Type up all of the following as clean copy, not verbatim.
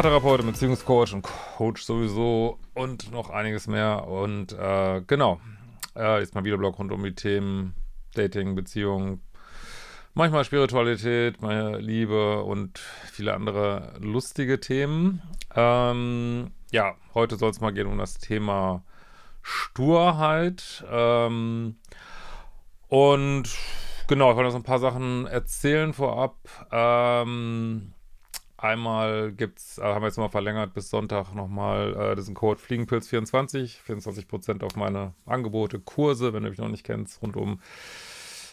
Paartherapeut, Beziehungscoach und Coach sowieso und noch einiges mehr. Und genau, jetzt mal Videoblog rund um die Themen Dating, Beziehung, manchmal Spiritualität, meine Liebe und viele andere lustige Themen. Ja, heute soll es mal gehen um das Thema Sturheit. Und genau, ich wollte noch so ein paar Sachen erzählen vorab. Einmal gibt's, haben wir jetzt mal verlängert bis Sonntag nochmal diesen Code Fliegenpilz24, 24% auf meine Angebote, Kurse, wenn du mich noch nicht kennst, rund um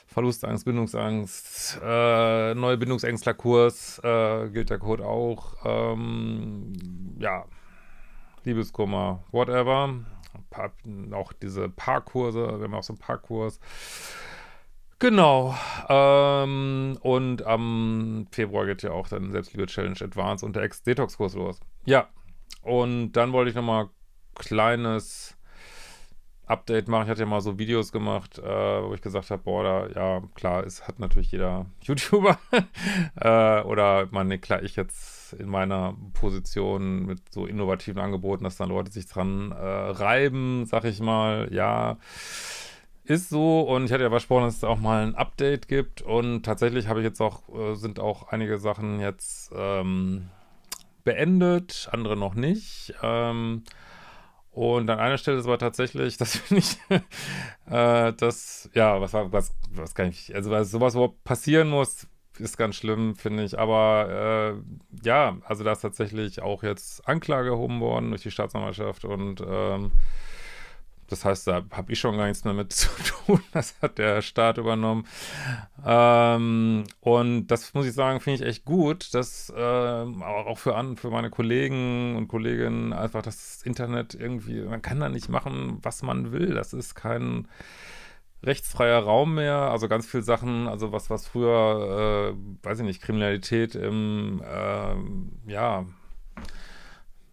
Verlustangst, Bindungsangst, neue Bindungsängstlerkurs, gilt der Code auch, ja, Liebeskummer, whatever, auch diese Paarkurse, wir haben auch so einen Paarkurs. Genau, und am Februar geht ja auch dann Selbstliebe-Challenge Advanced und der Ex-Detox-Kurs los. Ja, und dann wollte ich nochmal ein kleines Update machen. Ich hatte ja mal so Videos gemacht, wo ich gesagt habe, boah, ja, klar, es hat natürlich jeder YouTuber oder man, nee, klar, ich jetzt in meiner Position mit so innovativen Angeboten, dass dann Leute sich dran reiben, sag ich mal, ja. Ist so, und ich hatte ja versprochen, dass es auch mal ein Update gibt, und tatsächlich habe ich jetzt auch, sind auch einige Sachen jetzt beendet, andere noch nicht. Und an einer Stelle ist aber tatsächlich, das finde ich, das, ja, was kann ich, also weil sowas überhaupt passieren muss, ist ganz schlimm, finde ich, aber ja, also da ist tatsächlich auch jetzt Anklage erhoben worden durch die Staatsanwaltschaft, und das heißt, da habe ich schon gar nichts mehr mit zu tun. Das hat der Staat übernommen. Und das muss ich sagen, finde ich echt gut, dass auch für meine Kollegen und Kolleginnen einfach das Internet irgendwie, man kann da nicht machen, was man will. Das ist kein rechtsfreier Raum mehr. Also ganz viele Sachen, also was früher, weiß ich nicht, Kriminalität im, ja,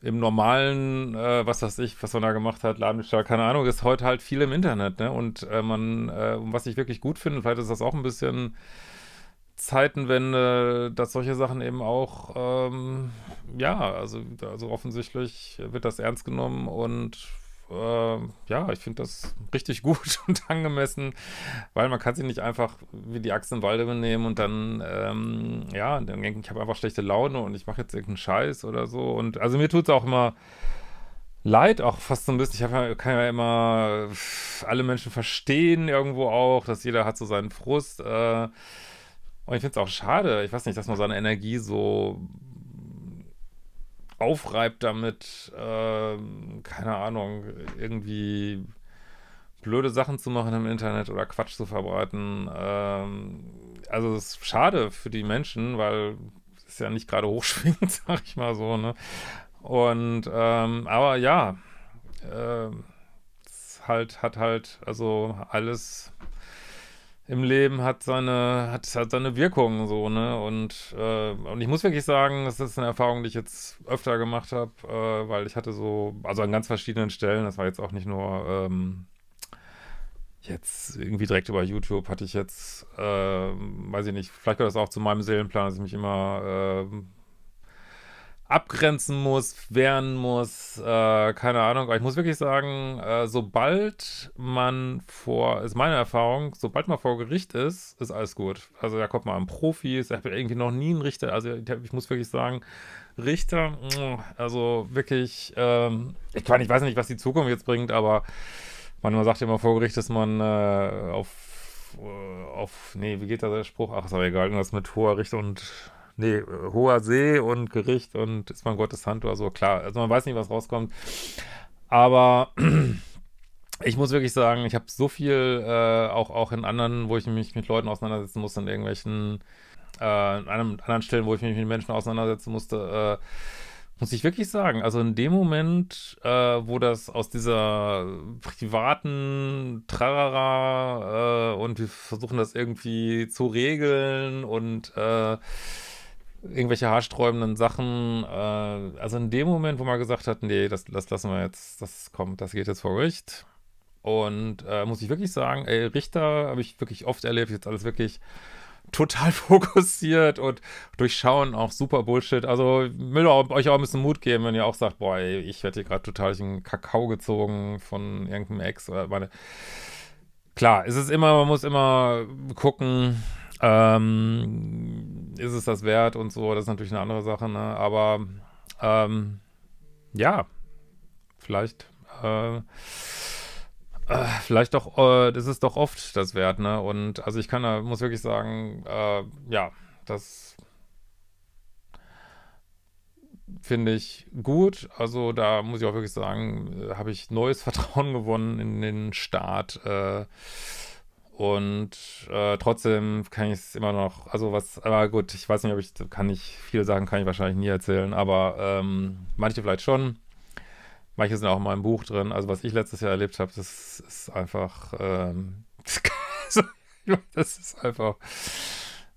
im normalen, was weiß ich, was man da gemacht hat, Ladendiebstahl, keine Ahnung, ist heute halt viel im Internet, ne? Und was ich wirklich gut finde, vielleicht ist das auch ein bisschen Zeitenwende, dass solche Sachen eben auch, ja, also offensichtlich wird das ernst genommen, und ja, ich finde das richtig gut und angemessen, weil man kann sich nicht einfach wie die Axt im Walde benehmen und dann, ja, dann denken, ich habe einfach schlechte Laune und ich mache jetzt irgendeinen Scheiß oder so. Und also mir tut es auch immer leid, auch fast so ein bisschen. Kann ja immer alle Menschen verstehen irgendwo auch, dass jeder hat so seinen Frust. Und ich finde es auch schade, ich weiß nicht, dass man seine Energie so aufreibt damit, keine Ahnung, irgendwie blöde Sachen zu machen im Internet oder Quatsch zu verbreiten. Also es ist schade für die Menschen, weil es ist ja nicht gerade hochschwingend, sag ich mal so, ne? Und, aber ja, es hat halt, also alles im Leben hat seine Wirkung, so, ne, und ich muss wirklich sagen, das ist eine Erfahrung, die ich jetzt öfter gemacht habe, weil ich hatte so, also an ganz verschiedenen Stellen, das war jetzt auch nicht nur, jetzt irgendwie direkt über YouTube hatte ich jetzt, weiß ich nicht, vielleicht gehört das auch zu meinem Seelenplan, dass ich mich immer, abgrenzen muss, wehren muss, keine Ahnung. Aber ich muss wirklich sagen, sobald man ist meine Erfahrung, sobald man vor Gericht ist, ist alles gut. Also da kommt man an Profis, ich habe irgendwie noch nie einen Richter, also ich muss wirklich sagen, Richter, also wirklich, ich weiß nicht, was die Zukunft jetzt bringt, aber man sagt ja immer, vor Gericht ist man nee, wie geht da der Spruch? Ach, ist aber egal, irgendwas mit hoher Richter und nee, hoher See und Gericht und ist man Gottes Hand oder so, klar. Also man weiß nicht, was rauskommt. Aber ich muss wirklich sagen, ich habe so viel, auch in anderen, wo ich mich mit Leuten auseinandersetzen musste, in irgendwelchen, an anderen Stellen, wo ich mich mit Menschen auseinandersetzen musste, muss ich wirklich sagen, also in dem Moment, wo das aus dieser privaten Trarara und wir versuchen das irgendwie zu regeln und irgendwelche haarsträubenden Sachen, also in dem Moment, wo man gesagt hat, nee, das lassen wir jetzt, das geht jetzt vor Gericht, und muss ich wirklich sagen, ey, Richter habe ich wirklich oft erlebt, jetzt alles wirklich total fokussiert und durchschauen auch super Bullshit. Also will euch auch ein bisschen Mut geben, wenn ihr auch sagt, boah, ey, ich werde hier gerade total durch den Kakao gezogen von irgendeinem Ex oder meine. Klar, es ist immer, man muss immer gucken, ist es das wert und so, das ist natürlich eine andere Sache, ne? Aber ja, vielleicht doch, das ist doch oft das wert, ne? Und also ich kann da, muss wirklich sagen, ja, das finde ich gut. Also da muss ich auch wirklich sagen, habe ich neues Vertrauen gewonnen in den Staat. Und trotzdem kann ich es immer noch, also was, aber gut, ich weiß nicht, ob ich, kann ich, viele Sachen kann ich wahrscheinlich nie erzählen, aber manche vielleicht schon. Manche sind auch in meinem Buch drin. Also was ich letztes Jahr erlebt habe, das ist einfach, das ist einfach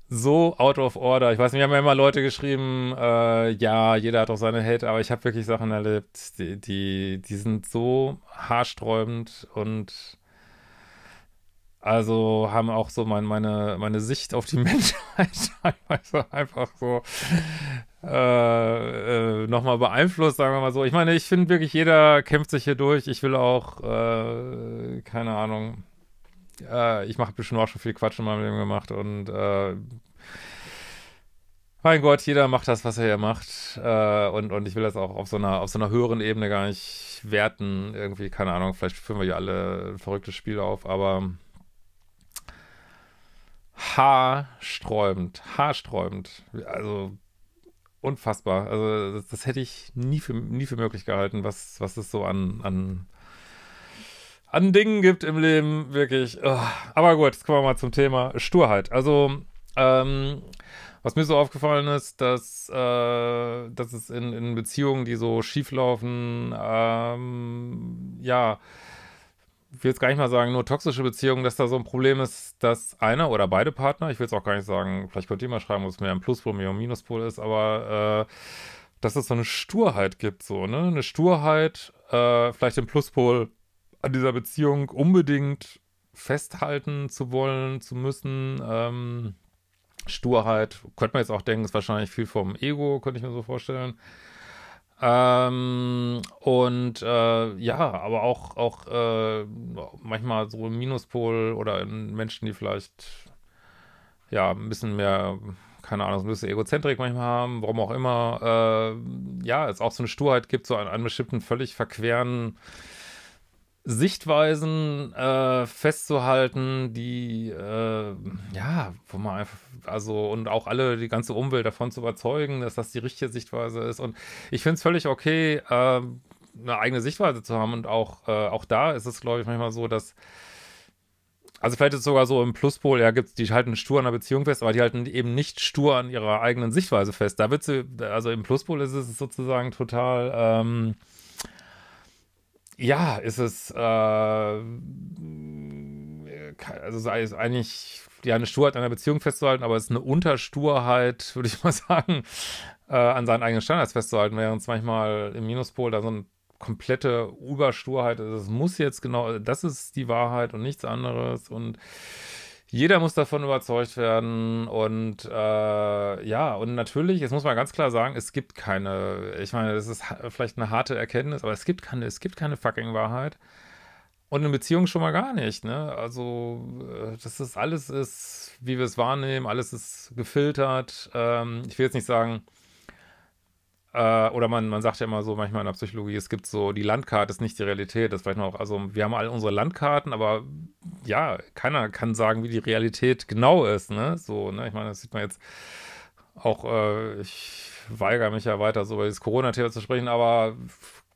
so out of order. Ich weiß nicht, wir haben ja immer Leute geschrieben, ja, jeder hat auch seine Hate, aber ich habe wirklich Sachen erlebt, die sind so haarsträubend und also haben auch so meine Sicht auf die Menschheit teilweise einfach so nochmal beeinflusst, sagen wir mal so. Ich meine, ich finde wirklich, jeder kämpft sich hier durch. Ich will auch, keine Ahnung, ich habe bestimmt auch schon viel Quatsch in meinem Leben gemacht und mein Gott, jeder macht das, was er hier macht und ich will das auch auf so einer höheren Ebene gar nicht werten. Irgendwie, keine Ahnung, vielleicht führen wir hier alle ein verrücktes Spiel auf, aber haarsträubend, also unfassbar. Also das hätte ich nie für möglich gehalten, was es so an Dingen gibt im Leben, wirklich. Aber gut, jetzt kommen wir mal zum Thema Sturheit. Also was mir so aufgefallen ist, dass es in Beziehungen, die so schief laufen, ja, ich will jetzt gar nicht mal sagen, nur toxische Beziehungen, dass da so ein Problem ist, dass einer oder beide Partner, ich will jetzt auch gar nicht sagen, vielleicht könnt ihr mal schreiben, ob es mehr ein Pluspol, mehr ein Minuspol ist, aber dass es so eine Sturheit gibt, so, ne? Eine Sturheit, vielleicht den Pluspol an dieser Beziehung unbedingt festhalten zu wollen, zu müssen. Sturheit, könnte man jetzt auch denken, ist wahrscheinlich viel vom Ego, könnte ich mir so vorstellen. Ja, aber auch manchmal so im Minuspol oder in Menschen, die vielleicht ja ein bisschen mehr, keine Ahnung, so ein bisschen Egozentrik manchmal haben, warum auch immer, ja, es auch so eine Sturheit gibt, so an bestimmten völlig verqueren Sichtweisen festzuhalten, die, ja, wo man einfach, also, und auch alle, die ganze Umwelt davon zu überzeugen, dass das die richtige Sichtweise ist. Und ich finde es völlig okay, eine eigene Sichtweise zu haben. Und auch da ist es, glaube ich, manchmal so, dass, also vielleicht ist es sogar so im Pluspol, ja, gibt's, die halten stur an der Beziehung fest, aber die halten eben nicht stur an ihrer eigenen Sichtweise fest. Da wird sie, also im Pluspol ist es sozusagen total, ja, ist es, also sei es eigentlich, ja, eine Sturheit an einer Beziehung festzuhalten, aber es ist eine Untersturheit, würde ich mal sagen, an seinen eigenen Standards festzuhalten, während es manchmal im Minuspol da so eine komplette Übersturheit ist. Es muss jetzt genau, das ist die Wahrheit und nichts anderes und jeder muss davon überzeugt werden und ja, und natürlich, jetzt muss man ganz klar sagen, es gibt keine, ich meine, das ist vielleicht eine harte Erkenntnis, aber es gibt keine fucking Wahrheit und in Beziehungen schon mal gar nicht, ne? Also, das ist, alles ist, wie wir es wahrnehmen, alles ist gefiltert, ich will jetzt nicht sagen, oder man sagt ja immer so manchmal in der Psychologie, es gibt so, die Landkarte ist nicht die Realität, das vielleicht noch, also wir haben alle unsere Landkarten, aber ja, keiner kann sagen, wie die Realität genau ist, ne, so, ne, ich meine, das sieht man jetzt auch, ich weigere mich ja weiter so über das Corona-Thema zu sprechen, aber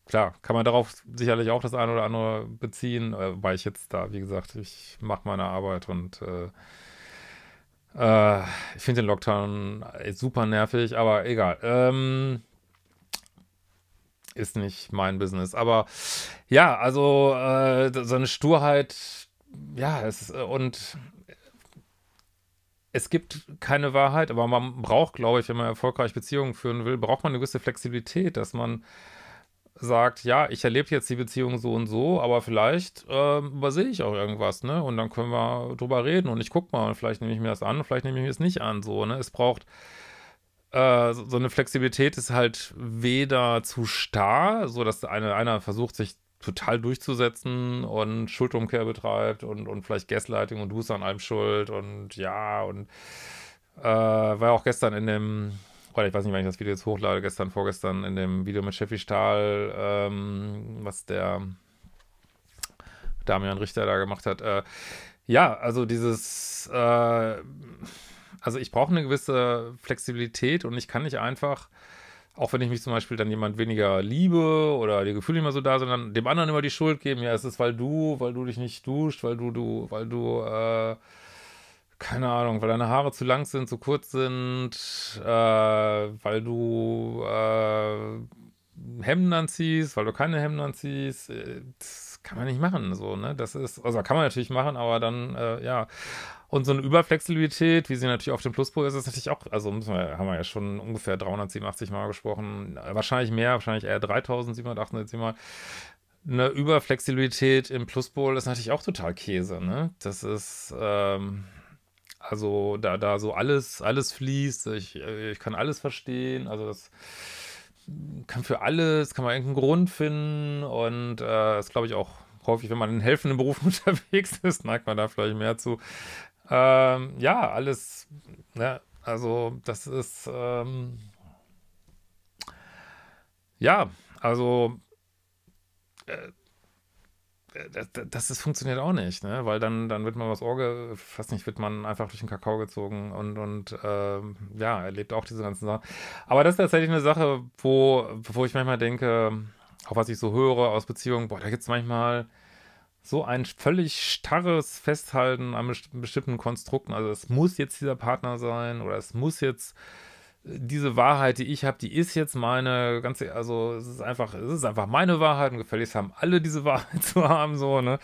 klar, kann man darauf sicherlich auch das eine oder andere beziehen, weil ich jetzt da, wie gesagt, ich mache meine Arbeit und, ich finde den Lockdown super nervig, aber egal, ist nicht mein Business, aber ja, also so eine Sturheit, ja, und es gibt keine Wahrheit, aber man braucht, glaube ich, wenn man erfolgreich Beziehungen führen will, braucht man eine gewisse Flexibilität, dass man sagt, ja, ich erlebe jetzt die Beziehung so und so, aber vielleicht übersehe ich auch irgendwas, ne? Und dann können wir drüber reden und ich guck mal, und vielleicht nehme ich mir das an, und vielleicht nehme ich mir das nicht an, so, ne? Es braucht, so eine Flexibilität ist halt weder zu starr, so dass einer versucht, sich total durchzusetzen und Schuldumkehr betreibt und vielleicht Gaslighting und du bist an allem schuld und ja, und war ja auch gestern in dem, oder ich weiß nicht, wann ich das Video jetzt hochlade, gestern, vorgestern in dem Video mit Steffi Stahl, was der Damian Richter da gemacht hat. Ja, also dieses, also ich brauche eine gewisse Flexibilität und ich kann nicht einfach, auch wenn ich mich zum Beispiel dann jemand weniger liebe oder die Gefühle nicht mehr so da, sondern dem anderen immer die Schuld geben. Ja, es ist, weil du dich nicht duscht, weil du keine Ahnung, weil deine Haare zu lang sind, zu kurz sind, weil du Hemden anziehst, weil du keine Hemden anziehst. Das kann man nicht machen, so, ne? Das ist, also kann man natürlich machen, aber dann, ja. Und so eine Überflexibilität, wie sie natürlich auf dem Pluspol ist, ist natürlich auch, also haben wir ja schon ungefähr 387 Mal gesprochen, wahrscheinlich mehr, wahrscheinlich eher 3788 Mal. Eine Überflexibilität im Pluspol ist natürlich auch total Käse, ne? Das ist, also da so alles fließt, ich kann alles verstehen, also das kann für alles, kann man irgendeinen Grund finden und das glaube ich auch häufig, wenn man in helfenden Berufen unterwegs ist, neigt man da vielleicht mehr zu. Ja, alles, ne, also das ist, ja, also, das funktioniert auch nicht, ne, weil dann wird man was Orge, fast nicht, wird man einfach durch den Kakao gezogen und ja, erlebt auch diese ganzen Sachen. Aber das ist tatsächlich eine Sache, wo ich manchmal denke, auch was ich so höre aus Beziehungen, boah, da gibt es manchmal so ein völlig starres Festhalten an bestimmten Konstrukten. Also es muss jetzt dieser Partner sein oder es muss jetzt diese Wahrheit, die ich habe, die ist jetzt meine ganze, also es ist einfach meine Wahrheit und gefälligst haben alle diese Wahrheit zu haben, so, ne?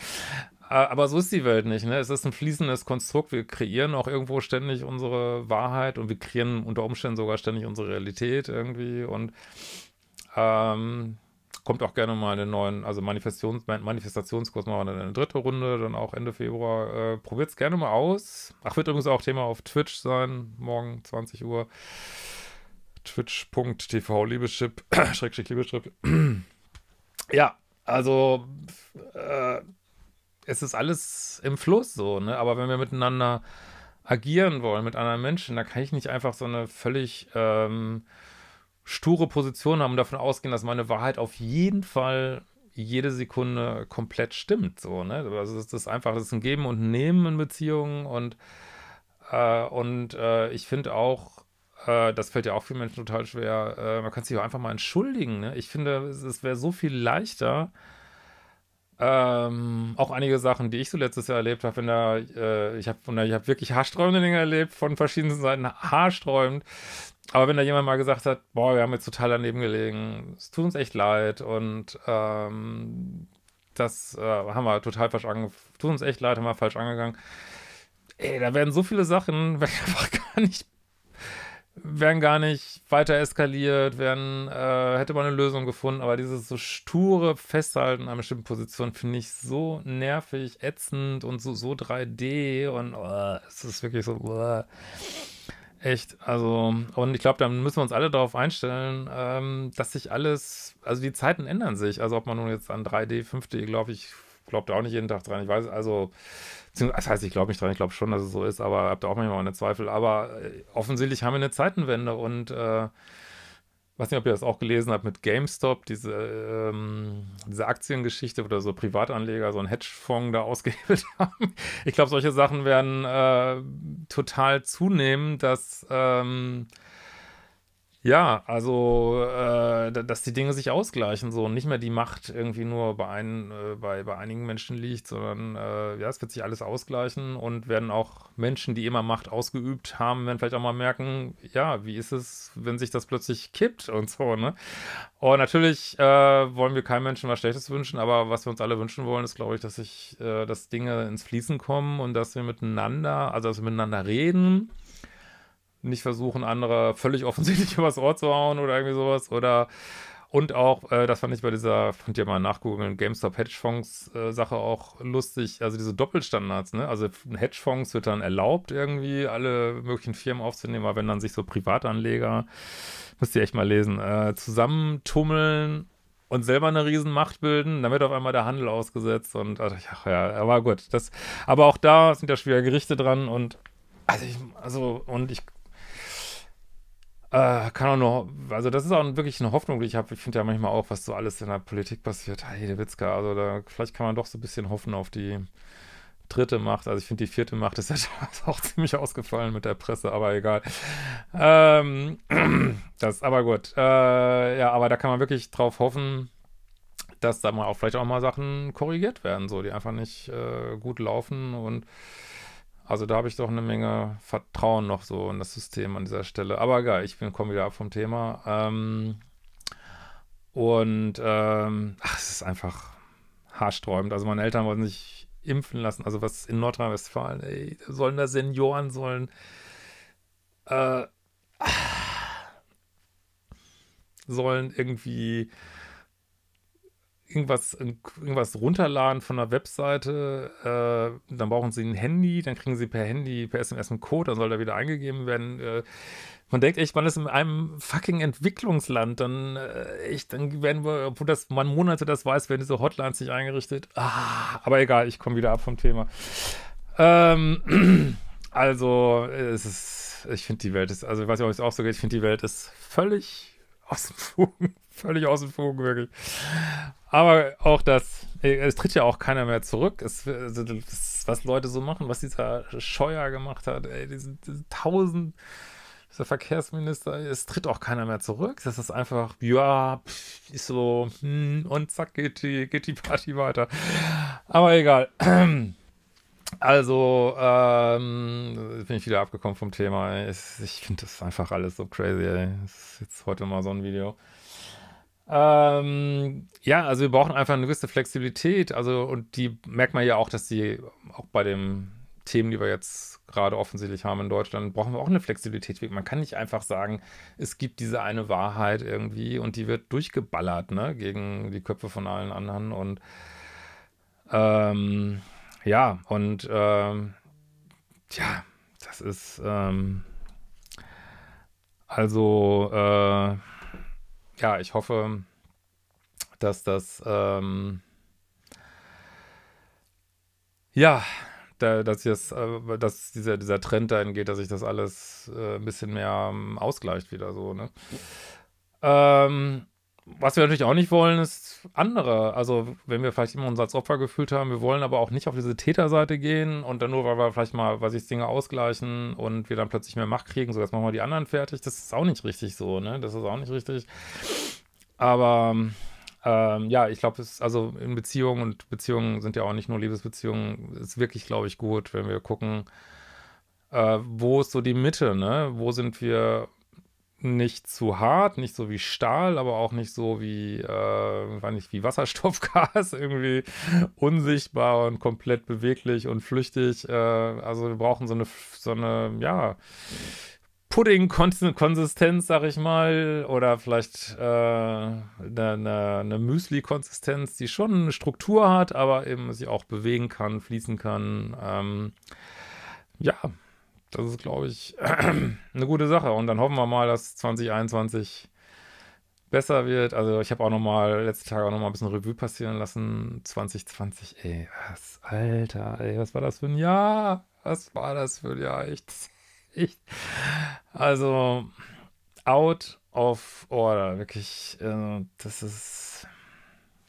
Aber so ist die Welt nicht, ne? Es ist ein fließendes Konstrukt. Wir kreieren auch irgendwo ständig unsere Wahrheit und wir kreieren unter Umständen sogar ständig unsere Realität irgendwie und kommt auch gerne mal einen neuen, also Manifestationskurs machen wir dann eine dritte Runde, dann auch Ende Februar. Probiert es gerne mal aus. Ach, wird übrigens auch Thema auf Twitch sein, morgen 20 Uhr. twitch.tv/liebeschip. Ja, also es ist alles im Fluss so, ne? Aber wenn wir miteinander agieren wollen, mit anderen Menschen, da kann ich nicht einfach so eine völlig sture Position haben und davon ausgehen, dass meine Wahrheit auf jeden Fall jede Sekunde komplett stimmt. So, ne? Also das ist einfach, das ist ein Geben und ein Nehmen in Beziehungen und ich finde auch, das fällt ja auch vielen Menschen total schwer, man kann sich auch einfach mal entschuldigen. Ne? Ich finde, es wäre so viel leichter, auch einige Sachen, die ich so letztes Jahr erlebt habe, ich habe wirklich haarsträubende Dinge erlebt, von verschiedenen Seiten haarsträubend. Aber wenn da jemand mal gesagt hat, boah, wir haben jetzt total daneben gelegen, es tut uns echt leid und das haben wir total falsch angegangen, tut uns echt leid, haben wir falsch angegangen. Ey, da werden so viele Sachen einfach werden gar nicht weiter eskaliert, hätte man eine Lösung gefunden, aber dieses so sture Festhalten an bestimmten Positionen finde ich so nervig, ätzend und so 3D und es ist wirklich so, echt, also, und ich glaube, da müssen wir uns alle darauf einstellen, dass sich alles, also die Zeiten ändern sich, also ob man nun jetzt an 3D, 5D, glaube ich, glaubt auch nicht jeden Tag dran, ich weiß, also, das heißt, ich glaube nicht dran, ich glaube schon, dass es so ist, aber habe da auch manchmal meine Zweifel, aber offensichtlich haben wir eine Zeitenwende und, weiß nicht, ob ihr das auch gelesen habt mit GameStop, diese Aktiengeschichte, wo da so Privatanleger so einen Hedgefonds da ausgehebelt haben. Ich glaube, solche Sachen werden total zunehmen, dass ja, also dass die Dinge sich ausgleichen so und nicht mehr die Macht irgendwie nur bei einigen Menschen liegt, sondern ja, es wird sich alles ausgleichen und werden auch Menschen, die immer Macht ausgeübt haben, werden vielleicht auch mal merken, ja, wie ist es, wenn sich das plötzlich kippt und so, ne? Und natürlich wollen wir keinem Menschen was Schlechtes wünschen, aber was wir uns alle wünschen wollen, ist, glaube ich, dass Dinge ins Fließen kommen und dass wir miteinander, also dass wir miteinander reden, nicht versuchen, andere völlig offensichtlich übers Ohr zu hauen oder irgendwie sowas. Oder Und auch, das fand ich bei dieser, könnt ihr mal nachgoogeln, GameStop-Hedgefonds-Sache auch lustig, also diese Doppelstandards, ne? Also Hedgefonds wird dann erlaubt, irgendwie alle möglichen Firmen aufzunehmen, aber wenn dann sich so Privatanleger, müsst ihr echt mal lesen, zusammentummeln und selber eine Riesenmacht bilden, dann wird auf einmal der Handel ausgesetzt und, ach ja, aber gut, das, aber auch da sind ja schwere Gerichte dran und, kann auch nur, also das ist auch wirklich eine Hoffnung, die ich habe. Ich finde ja manchmal auch, was so alles in der Politik passiert. Hey, der Witzka, also da, vielleicht kann man doch so ein bisschen hoffen auf die dritte Macht. Also ich finde, die vierte Macht ist ja auch ziemlich ausgefallen mit der Presse, aber egal. Das, aber gut. Ja, aber da kann man wirklich drauf hoffen, dass da mal auch vielleicht auch mal Sachen korrigiert werden, so, die einfach nicht gut laufen und also da habe ich doch eine Menge Vertrauen noch so in das System an dieser Stelle. Aber egal, ich komme wieder ab vom Thema. Es ist einfach haarsträubend. Also meine Eltern wollten sich impfen lassen. Also was in Nordrhein-Westfalen, ey, sollen irgendwie irgendwas runterladen von einer Webseite, dann brauchen sie ein Handy, dann kriegen sie per Handy, per SMS einen Code, dann soll da wieder eingegeben werden. Man denkt echt, man ist in einem fucking Entwicklungsland, dann werden wir, obwohl man Monate das weiß, werden diese Hotlines nicht eingerichtet. Aber egal, ich komme wieder ab vom Thema. Ich finde die Welt ist, also ich weiß nicht, ob es auch so geht, ich finde die Welt ist völlig aus dem Fugen. Völlig aus dem Fokus, wirklich. Aber auch das, es tritt ja auch keiner mehr zurück. Was Leute so machen, was dieser Scheuer gemacht hat, ey, dieser Verkehrsminister, es tritt auch keiner mehr zurück. Das ist einfach, ja, ist so, und zack, geht die Party weiter. Aber egal. Also, bin ich wieder abgekommen vom Thema. Ich finde das einfach alles so crazy, ey. Das ist jetzt heute mal so ein Video. Ja, also wir brauchen einfach eine gewisse Flexibilität, also und die merkt man ja auch, dass die auch bei den Themen, die wir jetzt gerade offensichtlich haben in Deutschland, brauchen wir auch eine Flexibilität. Man kann nicht einfach sagen, es gibt diese eine Wahrheit irgendwie und die wird durchgeballert, ne, gegen die Köpfe von allen anderen und das ist ja, ich hoffe, dass das, dass dieser Trend dahin geht, dass sich das alles ein bisschen mehr ausgleicht wieder so, ne? Was wir natürlich auch nicht wollen, ist andere. Also, wenn wir vielleicht immer uns als Opfer gefühlt haben, wir wollen aber auch nicht auf diese Täterseite gehen und dann nur, weil wir vielleicht mal, Dinge ausgleichen und wir dann plötzlich mehr Macht kriegen, so, jetzt machen wir die anderen fertig. Das ist auch nicht richtig so, ne? Das ist auch nicht richtig. Aber, ja, ich glaube, also in Beziehungen, und Beziehungen sind ja auch nicht nur Liebesbeziehungen, ist wirklich, glaube ich, gut, wenn wir gucken, wo ist so die Mitte, ne? Wo sind wir nicht zu hart, nicht so wie Stahl, aber auch nicht so wie, wie Wasserstoffgas, irgendwie unsichtbar und komplett beweglich und flüchtig. Also wir brauchen so eine ja, Pudding-Konsistenz, sag ich mal, oder vielleicht eine Müsli-Konsistenz, die schon eine Struktur hat, aber eben sich auch bewegen kann, fließen kann. Ja. Das ist, glaube ich, eine gute Sache. Und dann hoffen wir mal, dass 2021 besser wird. Also ich habe auch nochmal, letzte Tage auch nochmal ein bisschen Revue passieren lassen. 2020, ey, was, Alter, ey, was war das für ein Jahr? Was war das für ein Jahr? Echt. Also, out of order, wirklich, das ist,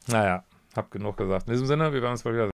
naja, hab genug gesagt. In diesem Sinne, wir werden uns bald wieder sehen.